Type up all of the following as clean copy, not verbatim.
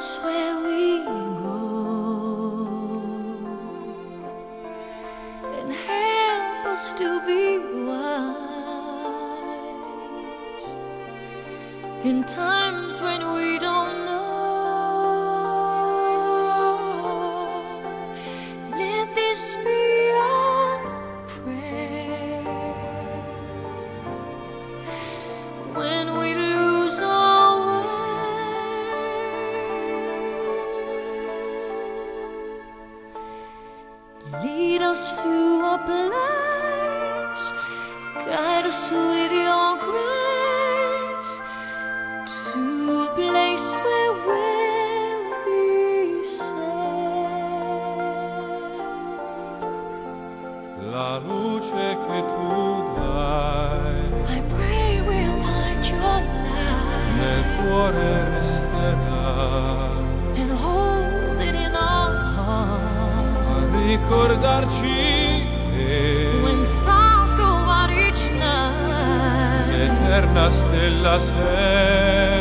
is where we go, and help us to be wise in times when we don't know. Let this be our prayer when we lose our lead us to a place, guide us with your grace, to a place where we'll be safe. La luce che tu dai, I pray we'll find your light, nel cuore resterà, and hold it in our heart. Ricordarci when stars go out each night, eterna stella sei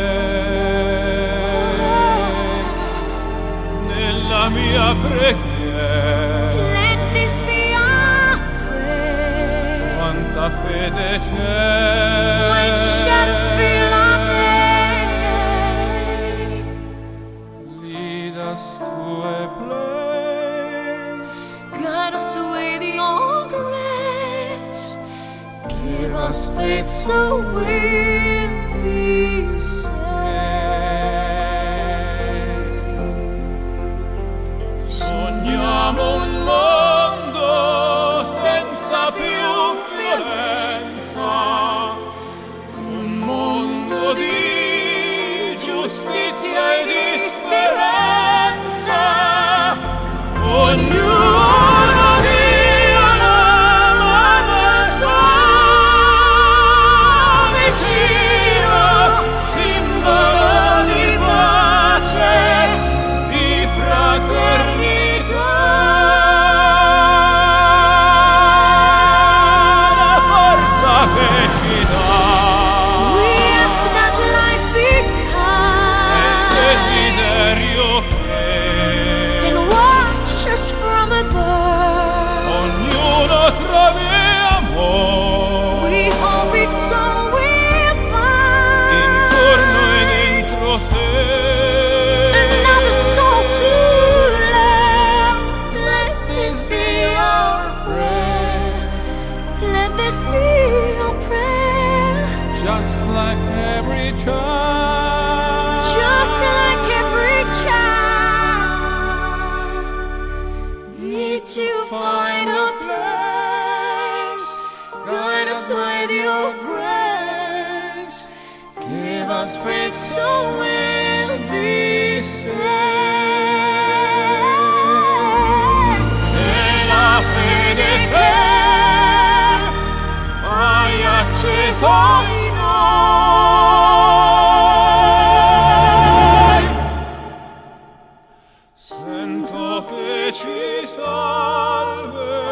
nella mia preghiera. Let this be our prayer. Quanta fede c'è, when shall fill our day. Lead us to a place, with your grace, give us faith so we'll be safe. Sogniamo un mondo senza più violenza, un mondo di giustizia e di speranza. Ognuno just like every child, just like every child, need to find a place, guide us with your grace, give us faith so we'll be saved. Nella fede che hai acceso sento che ci salve.